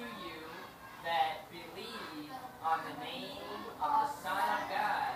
to you that believe on the name of the Son of God,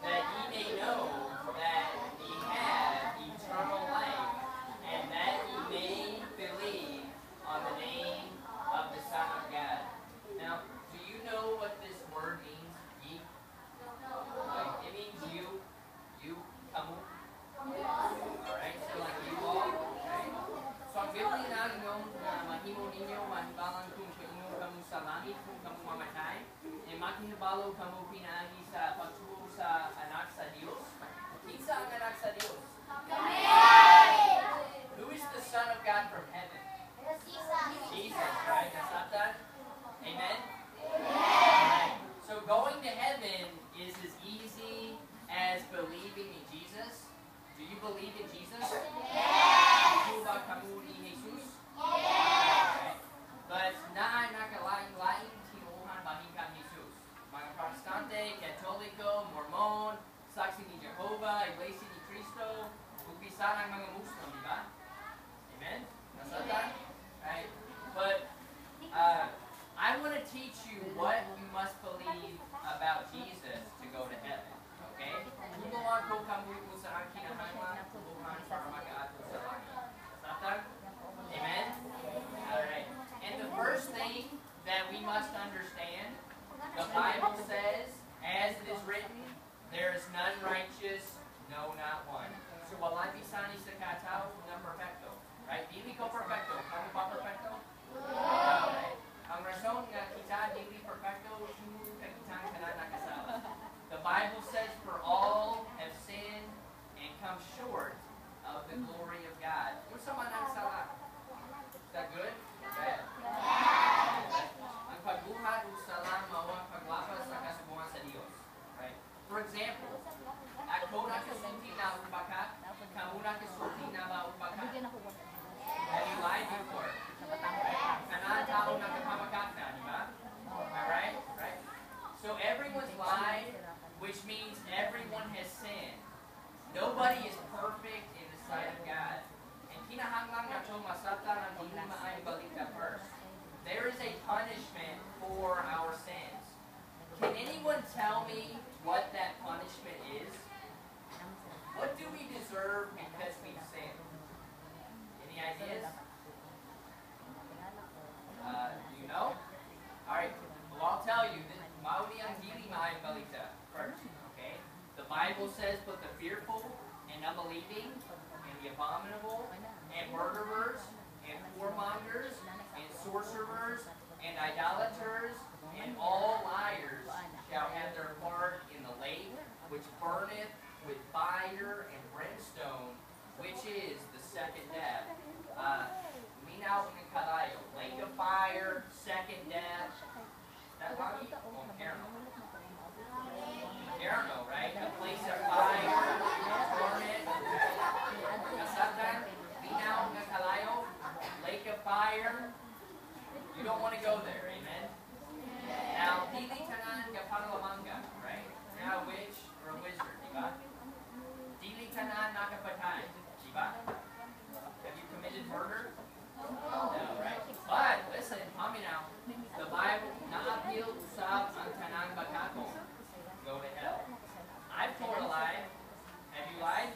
that ye may know that ye have eternal life, and that ye may believe on the name of the Son of God. Now, do you know what this word means, ye? Like, it means you, kamu. Alright, so like you all, okay? So ang Biblia na nung mahimo ninyo, mahibalang kung kainong kamu sa langit, kung kamu mamatay, e makinabalo kamu pinaagi sa pagtuo sa anak sa Diyos. Kinsa ang anak sa Diyos? Kami! Who is the Son of God from heaven? Jesus, right? That's not that? Amen? Amen! So going to heaven is as easy as believing in Jesus. Do you believe in Jesus? Yes! Do you believe kamu ni Jesus? Yes! Okay. But na nakalain-lain tinuhan bahing kang Jesus. Mga Protestante, Katoliko, Mormon, Saxi ni Jehovah, Iglesia ni Cristo, Upisanang Mangamuskamiba. Amen? Nasa ta? Right? But I want to teach you what you must believe about Jesus to go to heaven. Okay? Uboan Kokamu, Usarakina Hagma, Ubohan, Sharma, Usaraki. Amen? Alright. And the first thing that we must understand, the Bible says, as it is written, there is none righteous, no, not one. So, walay pisani sa katao na perfecto. Right? Dili ko perfecto. Kamu ba perfecto? Alright. Ang rason nga kita dili perfecto, tumu ka kitang kanan nakasala. The Bible says, for all have sinned and come short of the glory of God. What's someone on salah? Is that good? Bad. Ang pagbuhat o salah mawang paglapa sa kasubuhan sa Dios. Right? For example, ako na kasulti na upaka, kamu na kasulti na maupaka. Have you lied before? Right? Kanaan tao na kapamakat na, di ba? Alright? Right? So everyone's lied, which means everyone has sinned. Nobody is perfect in the sight of God. And kinahanglan nato masabtan ang himay balita first. There is a punishment for our sins. Can anyone tell me what that punishment is? What do we deserve because we've sinned? Any ideas? Do you know? All right. Well, I'll tell you. Mauni ang dili mahal balita. First, okay? The Bible says, but the fearful and unbelieving and the abominable and murderers and whoremongers and sorcerers and idolaters and all liars shall have their part in the lake which burneth with fire and brimstone, which is the second death. Minaw ng kalayo, lake of fire, second death. That lobby? Oh, Ereno. Ereno, right? A place of fire, torment. Nasatan, Minaw ng Kalayo, lake of fire. You don't want to go there, amen? Now, Dili Tanan Gapanggama, right? Now, witch or a wizard, di ba? Dili Tanan nakapatay, di ba? Have you committed murder? No, right? But, listen, Paminaw, the Bible, Naapil Usab ang Tanang Bakako, go to hell. I've told a lie. Have you lied?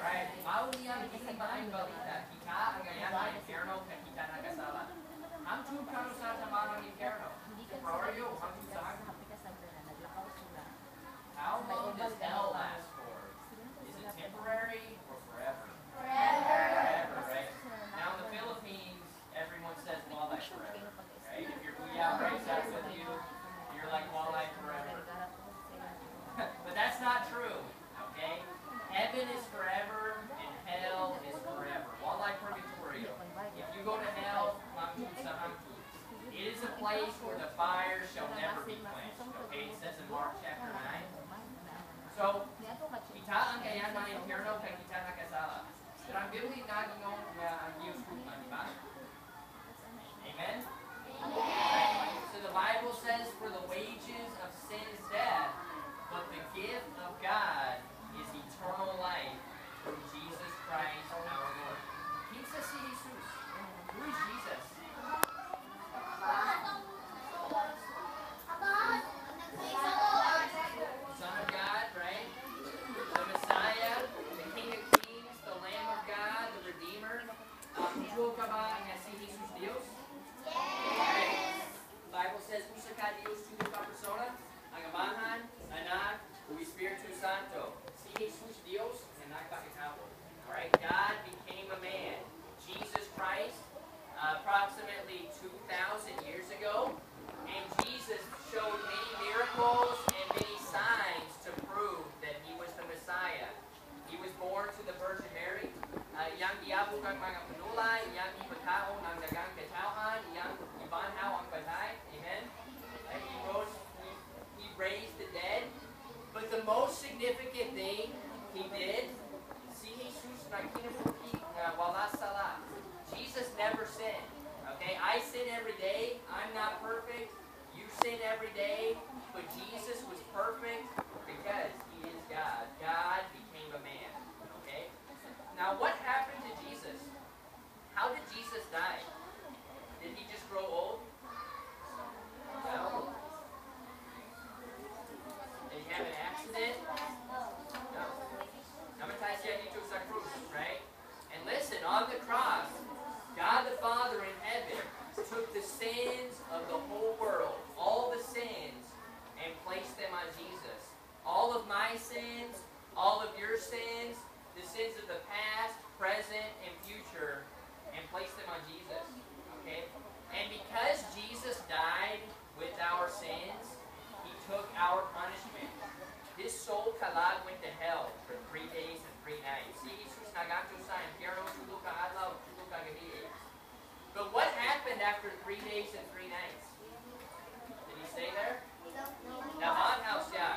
Right. Mauni ang isimbaing balita. Kita ang gaya ng inferno ka kita nagasala. Ang tukang sa tamang ng inferno. Prorio, ang tukang. How long does hell last for? Is it temporary or forever? Forever. Forever, right? Now in the Philippines, everyone says walleye forever. Right? If your kuya breaks up with you, you're like walleye forever. But that's not true, okay? Heaven is forever and hell is forever. Walleye purgatorio. If you go to hell, it is a place where the fire shall never be quenched. Okay, it says in Mark chapter 9. So, kita ang kaya na impierno kaya kita nakasala. Pero ang Biblia naginong ang Diyos kuman, di ba? Amen? Amen. So the Bible says, for the wages of sin is death, but the gift of God is eternal life through Jesus Christ our Lord. Kinsa si Jesus? Who is Jesus? ka ba na si Jesus Dios? Yes! The Bible says, Usaraki Dios tuvo ka persona, ang amahan, anak, o Espíritu Santo. Si Jesus Dios, and I fucking have one. Alright, God became a man. Jesus Christ, approximately 2,000 years ago, and Jesus showed many miracles and many signs to prove that he was the Messiah. He was born to the Virgin Mary. Yang diabog ang mga panulay, yang ibataon ang dagang katauhan, yang ibanhaw ang batay. Amen? And he raised the dead. But the most significant thing he did, si Jesus na kinapuki wala sala. Jesus never sinned. Okay, I sin every day. I'm not perfect. You sin every day. But Jesus was perfect because he is God. God became a man. Okay? Now, what happened to Jesus? How did Jesus die? Did he just grow old? No. Did he have an accident? No. Right? And listen, on the cross, God the Father in heaven took the sins of the whole world, all the sins, and placed them on Jesus. All of my sins, all of your sins, the sins of the past, present, and future, and placed them on Jesus. Okay? And because Jesus died with our sins, he took our punishment. His soul, Kalad, went to hell for 3 days and 3 nights. But what happened after 3 days and 3 nights? Did he stay there?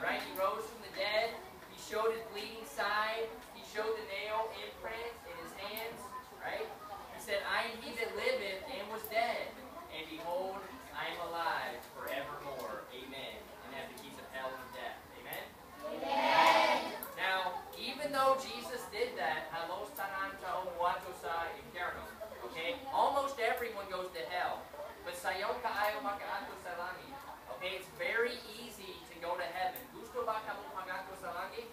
Right? He rose from the dead. He showed his bleeding side. He showed the nail imprint in his hands. Right? He said, I am he that liveth and was dead. And behold, I am alive forevermore. Amen. And have the keys of hell and death. Amen? Amen. Now, even though Jesus did that, okay, almost everyone goes to hell. But okay, it's very easy to go to heaven. Amen? Okay.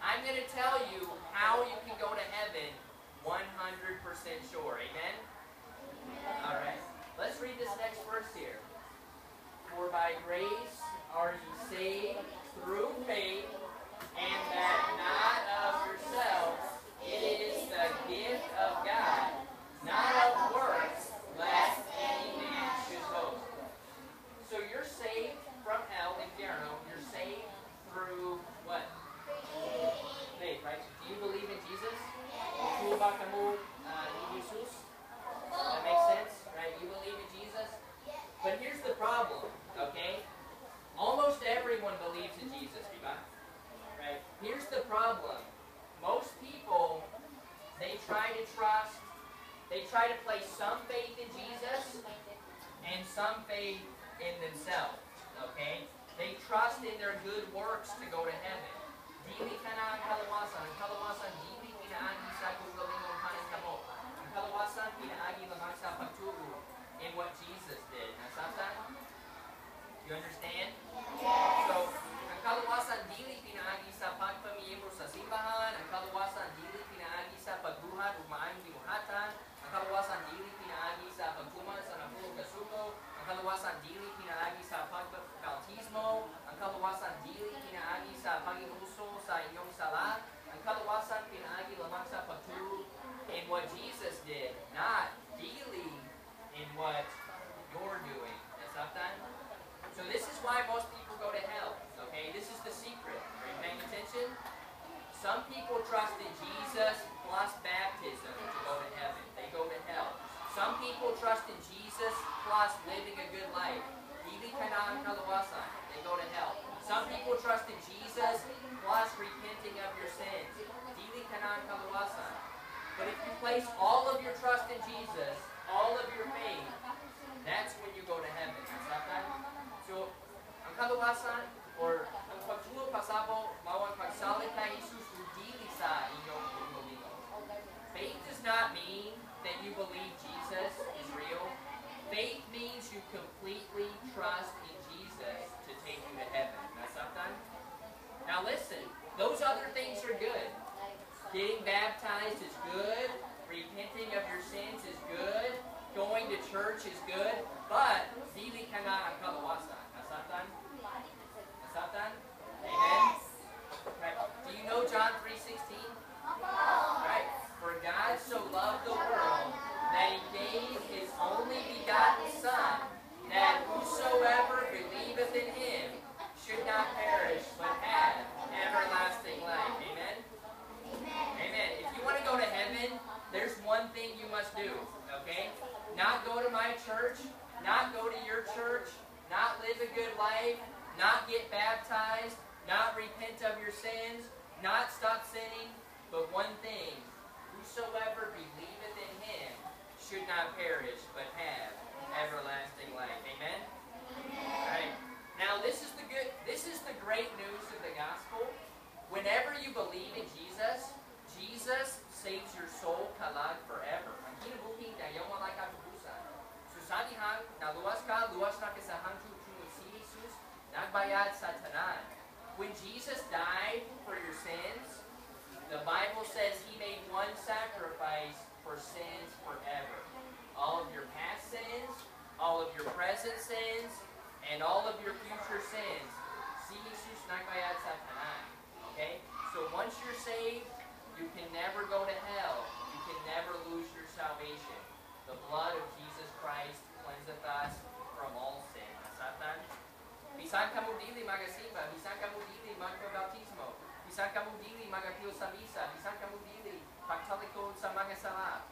I'm going to tell you how you can go to heaven 100% sure. Amen? Alright. Let's read this next verse here. For by grace are ye saved through faith, and that not of yourselves, it is the gift of God, not of works, lest any man should boast. So you're saved from hell in Ereno. You're saved through what? Faith, right? Do you believe in Jesus? That makes sense, right? You believe in Jesus? But here's the problem, okay? Almost everyone believes in Jesus, right? Here's the problem. Most people, they try to trust, they try to place some faith in Jesus and some faith in themselves, okay? They trust in their good works to go to heaven. Dili Tanan Gapanggama, ang kaluwasan, dili pinaagi sa kagalingon kanamo. Ang kaluwasan pinaagi lamang sa pagtuo in what Jesus did. Nasaan? You understand? Yes. So, ang kaluwasan dili pinaagi sa pagpamiyembro sa simbahan, ang kaluwasan dili pinaagi sa pagduhat ug maayong gibuhatan, ang kaluwasan dili pinaagi sa pagkuman sa napulo ka suko, ang kaluwasan dili pinaagi sa pagpabautismo, ang kaluwasan dili pinaagi sa pag-inuso sa inyong sala, ang kaluwasan pinaagi lamang sa pagturo in what Jesus did, not dili in what you're doing. That's not that? So this is why most people go to hell, okay? This is the secret. Are you paying attention? Some people trust in Jesus plus baptism to go to heaven. They go to hell. Some people trust in Jesus plus living a good life. They go to hell. Some people trust in Jesus plus repenting of your sins. But if you place all of your trust in Jesus, all of your faith, that's when you go to heaven. Is that right? So, ang kaluwasan, or ang pagtuo pasabo, mawag pagsalit na Jesus dili sa inyong pagdulino. Faith does not mean that you believe Jesus is real. Faith means you completely trust in Jesus to take you to heaven. That's something? Now listen, those other things are good. Getting baptized is good. church is good, but Dili Tanan ang kaluwasan. Nasatan? Nasatan? Amen? Right. Do you know John 3:16? Right. For God so loved the world that he gave his only begotten Son, that whosoever believeth in him should not perish, but have everlasting life. Amen? Amen. Amen. If you want to go to heaven, there's one thing you must do, okay? Not go to my church, not go to your church, not live a good life, not get baptized, not repent of your sins, not stop sinning, but one thing, whosoever believeth in him should not perish, but have everlasting life. Amen? Amen. All right. Now this is the great news of the gospel. Whenever you believe in Jesus, Jesus saves your soul kalad forever. Susanihan, naluwas ka, luwas na kasahan kung si Jesus, nagbayad sa tanan. When Jesus died for your sins, the Bible says he made one sacrifice for sins forever. All of your past sins, all of your present sins, and all of your future sins. Si Jesus nagbayad sa tanan. Okay? So once you're saved, you can never go to hell. You can never lose your salvation. The blood of Jesus Christ cleanseth us from all sin. Nasatan? Bisan ka mo dili magasimba, bisan ka mo dili magpabautismo, bisan ka mo dili magakilos sa misa, bisan ka mo dili pagtalikod sa mga sala.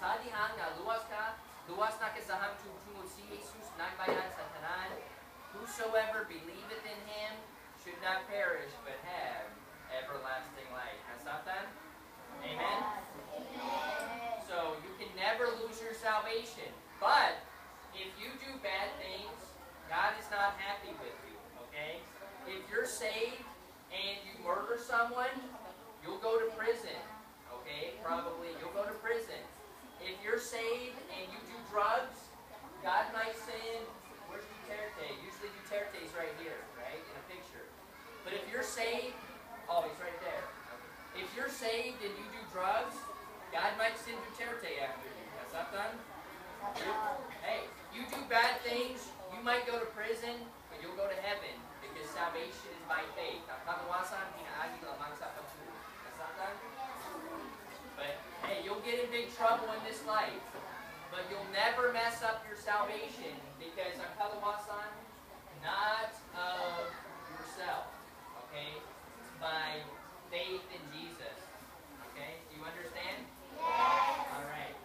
Sa dihan nga luwas ka, luwas na kasahan tungod si Jesus nagbayad sa tanan. Whosoever believeth in him should not perish but have everlasting life. Nasatan? Amen? So you can never lose your salvation. But if you do bad things, God is not happy with you. Okay? If you're saved and you murder someone, you'll go to prison. Okay? Probably you'll go to prison. If you're saved and you do drugs, God might send, where's Duterte? Usually Duterte's right here, right? In a picture. But if you're saved, oh, he's right there. If you're saved and you do drugs, God might send Duterte after you. That's not done? Hey, you do bad things, you might go to prison, but you'll go to heaven because salvation is by faith. Ang kaluwasan, hinaagi lamang sa pagtuo. That's not done? But, hey, you'll get in big trouble in this life, but you'll never mess up your salvation because ang kaluwasan, not of yourself. Okay? It's by faith in Jesus. Okay? Do you understand? Yes. All right.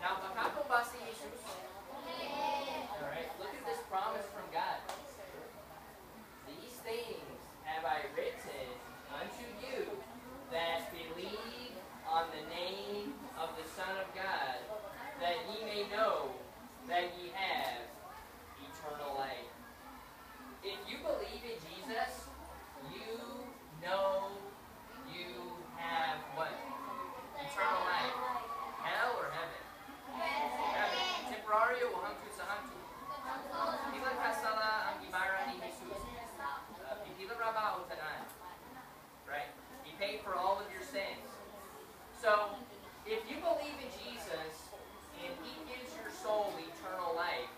Now, makapo ba si Jesus? Yes. All right. Look at this promise from God. These things have I written unto you that believe on the name of the Son of God, that ye may know that ye have eternal life. If you believe in Jesus, you know you have what? Eternal life. Hell or heaven? Heaven. Temporario o hangtod sa hangtod. Pila ka sala ang gibara ni Jesus. Pila ra ba o tanan? Right? He paid for all of your sins. So, if you believe in Jesus and he gives your soul eternal life,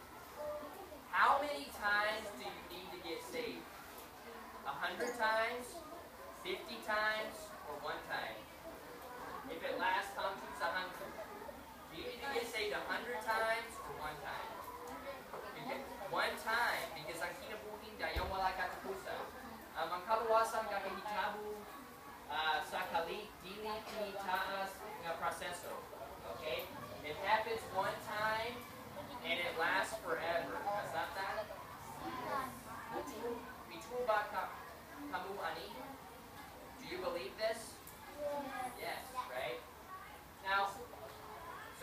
how many times do you need to get saved? 100 times? 50 times? Or 1 time? If it lasts hangtod sa hangtod. Do you need to get saved 100 times or 1 time? Okay. 1 time, because ang kinabuhi dayon wala katapusan. Ang kaluwasan kahihitabo sa kali dili tinitaas nga proseso. Okay? It happens 1 time and it lasts forever. Nasatan? Mituba kamu ani? Do you believe this? Yes, right? Now,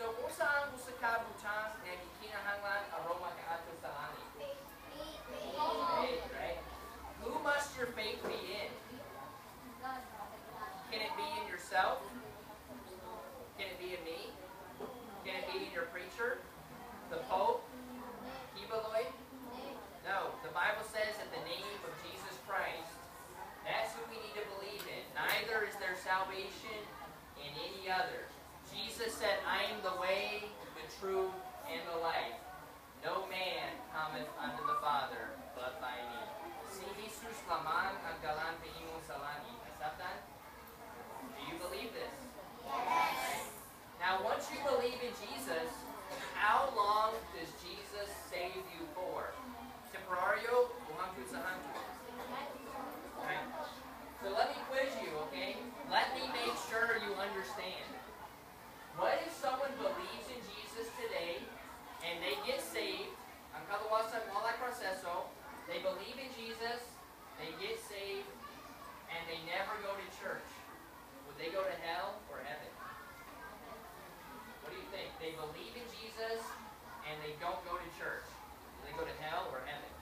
so usaang usaka butas na kinahanglan aroma ka ato sa ani. Faith, right? Who must your faith be in? Can it be in yourself? Can it be in me? Can it be in your preacher? The Pope? Kibaloid? No. The Bible says in the name of Jesus Christ. That's who we need to believe in. Neither is there salvation in any other. Jesus said, I am the way, the truth, and the life. No man cometh unto the Father but by me. Si Jesus laman ang galante imong sa langit. Acceptan? Do you believe this? Yes. Now, once you believe in Jesus, how long does Jesus save you for? Temporario o hangtod sa hangtod? Right. So let me quiz you, okay? Let me make sure you understand. What if someone believes in Jesus today and they get saved? Ang kaluwasan walay proseso. They believe in Jesus, they get saved, and they never go to church. Would they go to hell or heaven? What do you think? They believe in Jesus and they don't go to church. Do they go to hell or heaven?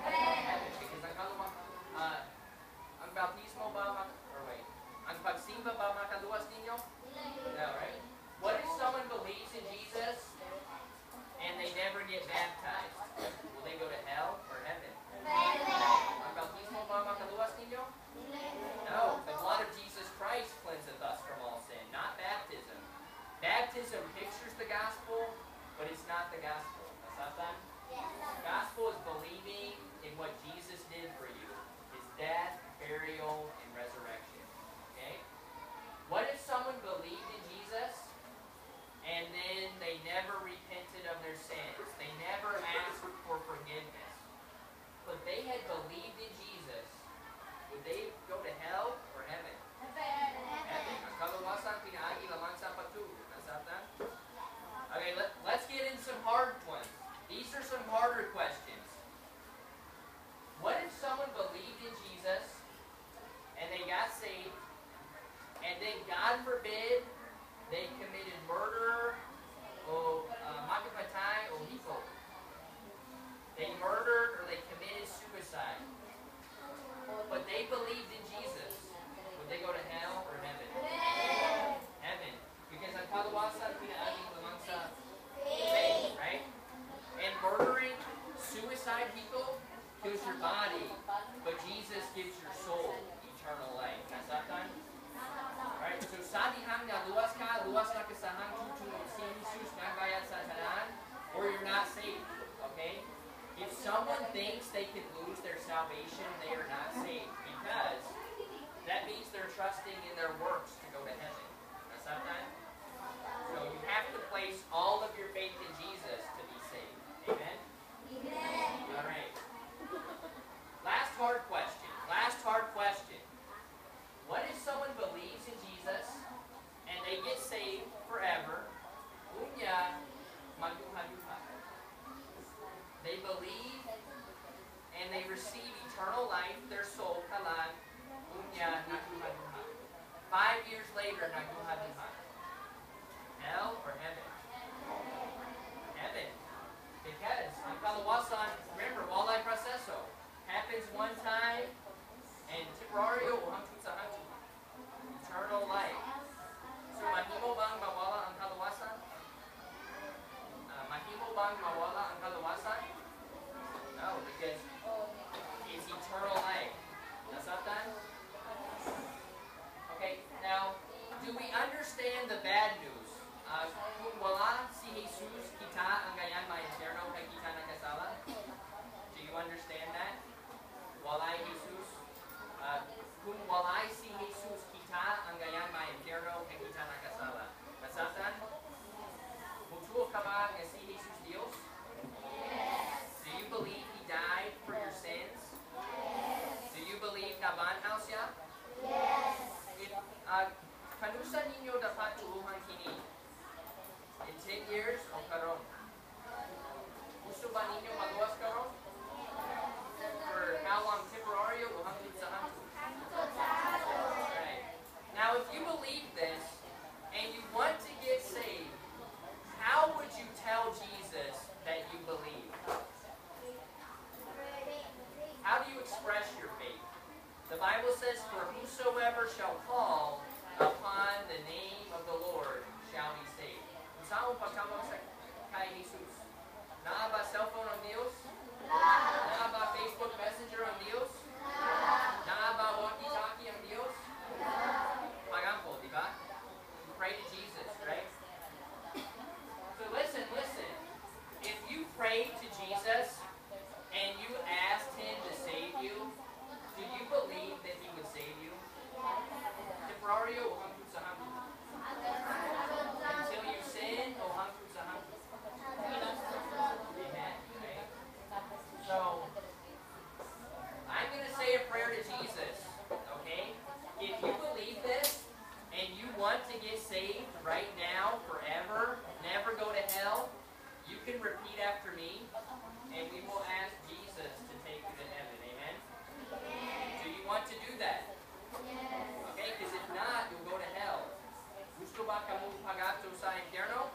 Heaven. Because ang bautismo ba, or wait, ang pagsimba ba makaluwas ninyo? No, right? What if someone believes in Jesus and they never get baptized? Will they go to hell or heaven? Ang bautismo ba makaluwas ninyo? No. The blood of Jesus Christ cleanseth us from all sin, not baptism. Baptism pictures the gospel, but it's not the gospel. Nasabtan? The gospel is believing in what Jesus did for you. His death, burial, and resurrection. Okay? What if someone believed in Jesus, and then they never repented of their sins? They never asked for forgiveness. But they had believed in Jesus. Would they go to hell or heaven? Heaven. Ang kaluwasan pinaagi lamang sa patuloy. Okay, let's get in some hard ones. These are some harder questions. What if someone believed in Jesus and they got saved, and then, God forbid, they committed murder or makapatay or hiko? They murdered or they committed suicide. But they believed in Jesus. Would they go to hell or heaven? Heaven. Because ang kaluwasan pinaagi lamang sa faith, right? And murdering, suicide, people kills your body, but Jesus gives your soul eternal life. That's not done? Alright, so sadihang na luwas ka kasahang tutunod si Jesus na kaya sa tanan, or you're not saved, okay? If someone thinks they can lose their salvation, they are not saved, because that means they're trusting in their works to go to heaven. That's not done? So you have to place all of your faith in Jesus to be saved. Amen? Amen. Alright. Last hard question. Last hard question. What if someone believes in Jesus and they get saved forever? Unya maguha-luha. They believe and they receive eternal life, their soul, kalan, unya naguha-luha. 5 years later, naguha-luha. Hell or heaven? Heaven. Because, ang kaluwasan, remember, walay proseso. Happens one time, and temporario o hangtod sa hangtod. Eternal life. So, mahimo bang mawala ang kaluwasan? Mahimo bang mawala ang kaluwasan? No, because it's eternal life. Nasabtan? Okay, now, do we understand the bad news? Kung wala si Jesus, kita ang gayan ma-eterno kay kita nagkasala? Do you understand that? Walay Jesus. Kung walay si Jesus, kita ang gayan ma-eterno kay kita nagkasala. Nasabtan? Mutuo ka ba nga si Jesus Dios? Yes. Do you believe He died for your sins? Yes. Do you believe nabanhaw siya? Yes. Kanusa ninyo dapat tuluhan kini? In 10 years o karon? Gusto ba ninyo magluwas karon? For how long? Temporario o hangtod sa hangtod? Hangtod sa hangtod. Right. Now, if you believe this and you want to get saved, how would you tell Jesus that you believe? How do you express your faith? The Bible says, "For whosoever shall call upon the name of the Lord shall be saved." Saan pagkawag sa kay Jesus? Naa ba cellphone ang Dios? Naa ba Facebook Messenger ang Dios? Naa ba walkie-talkie ang Dios? Pagampo, di ba? You pray to Jesus, right? So listen, listen. sa Ereno,